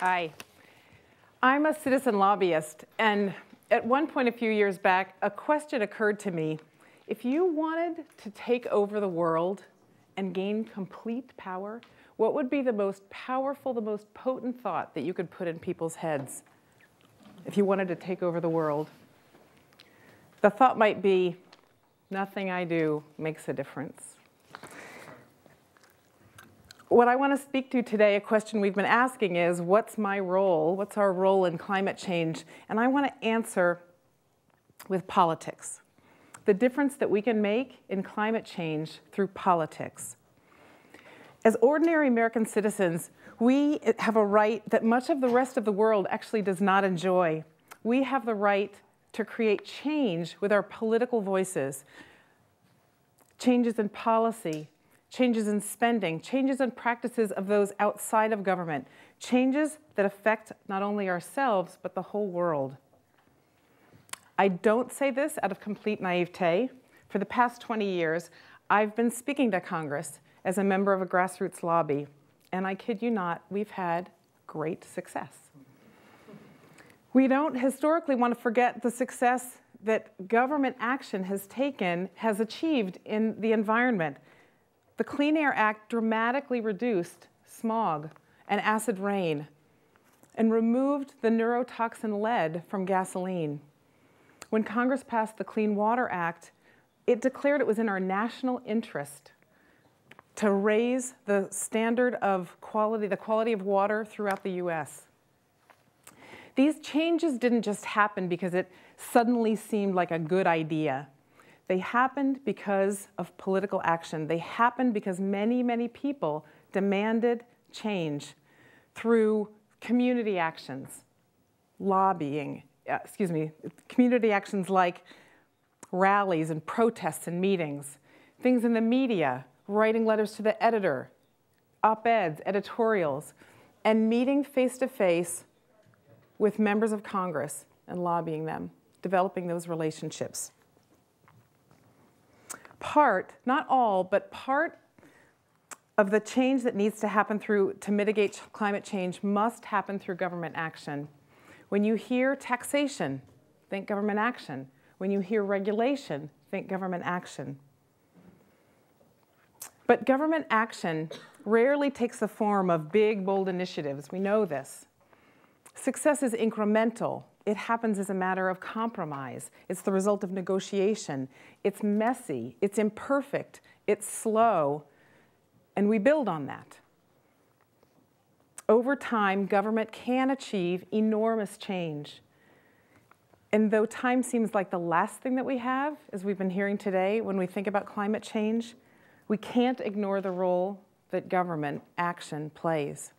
Hi. I'm a citizen lobbyist, and at one point a few years back, a question occurred to me. If you wanted to take over the world and gain complete power, what would be the most powerful, the most potent thought that you could put in people's heads if you wanted to take over the world? The thought might be, nothing I do makes a difference. What I want to speak to today, a question we've been asking is, what's my role? What's our role in climate change? And I want to answer with politics. The difference that we can make in climate change through politics. As ordinary American citizens, we have a right that much of the rest of the world actually does not enjoy. We have the right to create change with our political voices. Changes in policy, changes in spending, changes in practices of those outside of government, changes that affect not only ourselves, but the whole world. I don't say this out of complete naivete. For the past 20 years, I've been speaking to Congress as a member of a grassroots lobby, and I kid you not, we've had great success. We don't historically want to forget the success that government action has achieved in the environment. The Clean Air Act dramatically reduced smog and acid rain and removed the neurotoxin lead from gasoline. When Congress passed the Clean Water Act, it declared it was in our national interest to raise the standard of quality, the quality of water throughout the U.S. These changes didn't just happen because it suddenly seemed like a good idea. They happened because of political action. They happened because many, many people demanded change through community actions, community actions like rallies and protests and meetings, things in the media, writing letters to the editor, op-eds, editorials, and meeting face-to-face with members of Congress and lobbying them, developing those relationships. Part, not all, but part of the change that needs to happen to mitigate climate change must happen through government action. When you hear taxation, think government action. When you hear regulation, think government action. But government action rarely takes the form of big, bold initiatives. We know this. Success is incremental. It happens as a matter of compromise. It's the result of negotiation. It's messy, it's imperfect, it's slow, and we build on that. Over time, government can achieve enormous change. And though time seems like the last thing that we have, as we've been hearing today, when we think about climate change, we can't ignore the role that government action plays.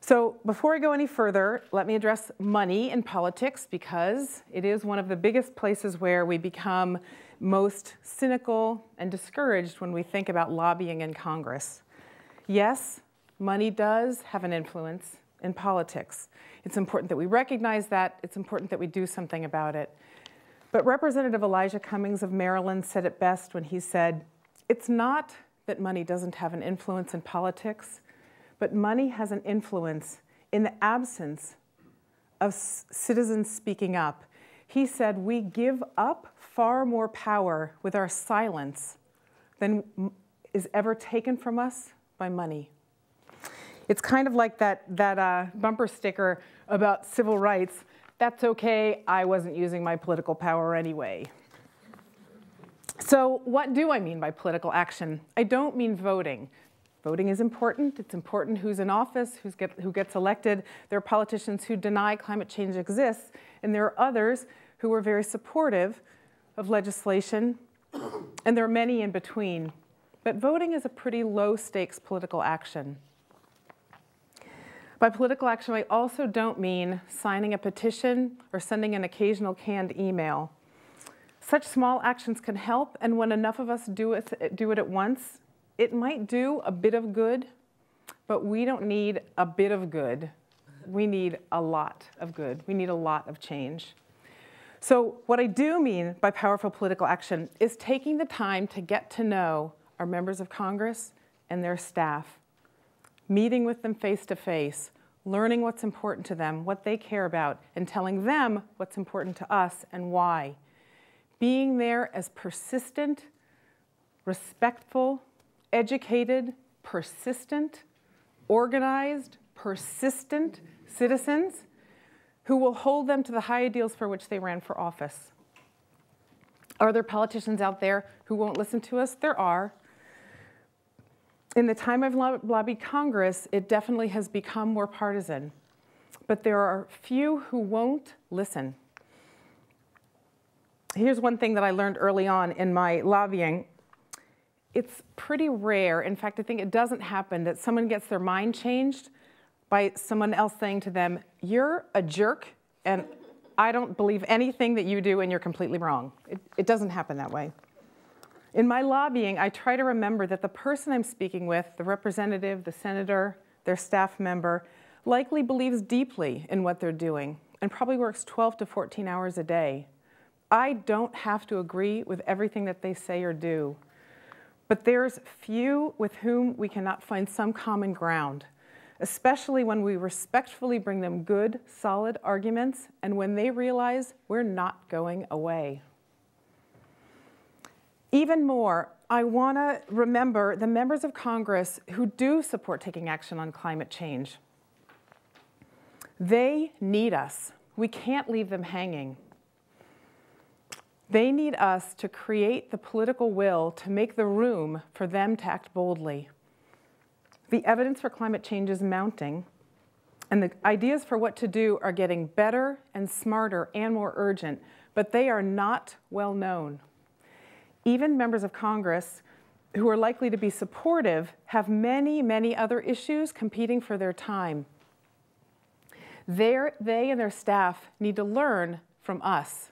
So before I go any further, let me address money in politics, because it is one of the biggest places where we become most cynical and discouraged when we think about lobbying in Congress. Yes, money does have an influence in politics. It's important that we recognize that. It's important that we do something about it. But Representative Elijah Cummings of Maryland said it best when he said, "It's not that money doesn't have an influence in politics, but money has an influence in the absence of citizens speaking up." He said, we give up far more power with our silence than is ever taken from us by money. It's kind of like that bumper sticker about civil rights. That's okay, I wasn't using my political power anyway. So what do I mean by political action? I don't mean voting. Voting is important. It's important who's in office, who gets elected. There are politicians who deny climate change exists, and there are others who are very supportive of legislation, and there are many in between. But voting is a pretty low-stakes political action. By political action, I also don't mean signing a petition or sending an occasional canned email. Such small actions can help, and when enough of us do it at once, it might do a bit of good, but we don't need a bit of good. We need a lot of good. We need a lot of change. So what I do mean by powerful political action is taking the time to get to know our members of Congress and their staff, meeting with them face to face, learning what's important to them, what they care about, and telling them what's important to us and why. Being there as persistent, respectful, educated, persistent, organized, persistent citizens who will hold them to the high ideals for which they ran for office. Are there politicians out there who won't listen to us? There are. In the time I've lobbied Congress, it definitely has become more partisan. But there are few who won't listen. Here's one thing that I learned early on in my lobbying. It's pretty rare, in fact, I think it doesn't happen, that someone gets their mind changed by someone else saying to them, "You're a jerk, and I don't believe anything that you do, and you're completely wrong." It doesn't happen that way. In my lobbying, I try to remember that the person I'm speaking with, the representative, the senator, their staff member, likely believes deeply in what they're doing and probably works 12 to 14 hours a day. I don't have to agree with everything that they say or do, but there's few with whom we cannot find some common ground, especially when we respectfully bring them good, solid arguments and when they realize we're not going away. Even more, I want to remember the members of Congress who do support taking action on climate change. They need us. We can't leave them hanging. They need us to create the political will to make the room for them to act boldly. The evidence for climate change is mounting, and the ideas for what to do are getting better and smarter and more urgent, but they are not well known. Even members of Congress who are likely to be supportive have many, many other issues competing for their time. They and their staff need to learn from us.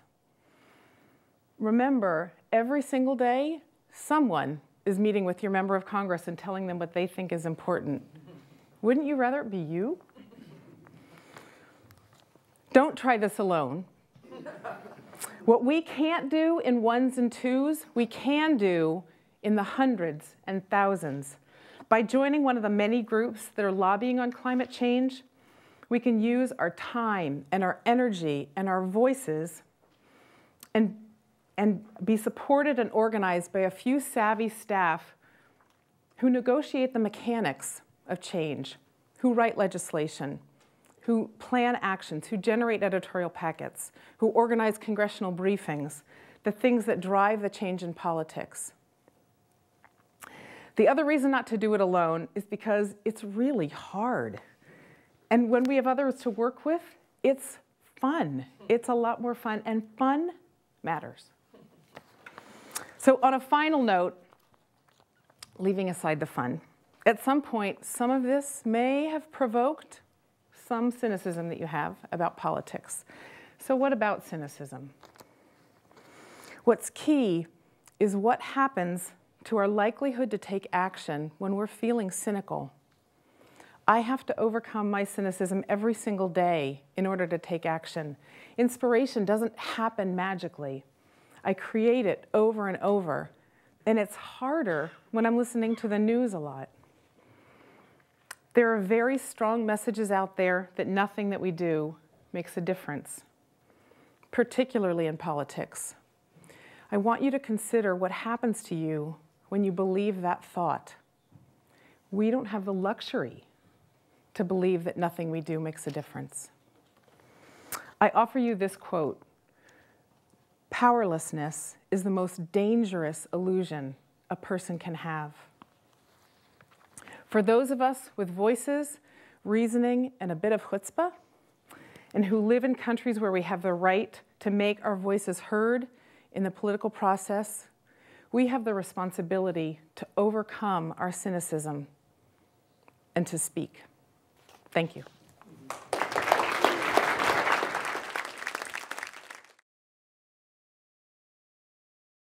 Remember, every single day, someone is meeting with your member of Congress and telling them what they think is important. Wouldn't you rather it be you? Don't try this alone. What we can't do in ones and twos, we can do in the hundreds and thousands. By joining one of the many groups that are lobbying on climate change, we can use our time and our energy and our voices and be supported and organized by a few savvy staff who negotiate the mechanics of change, who write legislation, who plan actions, who generate editorial packets, who organize congressional briefings, the things that drive the change in politics. The other reason not to do it alone is because it's really hard. And when we have others to work with, it's fun. It's a lot more fun, and fun matters. So on a final note, leaving aside the fun, at some point, some of this may have provoked some cynicism that you have about politics. So what about cynicism? What's key is what happens to our likelihood to take action when we're feeling cynical. I have to overcome my cynicism every single day in order to take action. Inspiration doesn't happen magically. I create it over and over, and it's harder when I'm listening to the news a lot. There are very strong messages out there that nothing that we do makes a difference, particularly in politics. I want you to consider what happens to you when you believe that thought. We don't have the luxury to believe that nothing we do makes a difference. I offer you this quote: "Powerlessness is the most dangerous illusion a person can have." For those of us with voices, reasoning, and a bit of chutzpah, and who live in countries where we have the right to make our voices heard in the political process, we have the responsibility to overcome our cynicism and to speak. Thank you.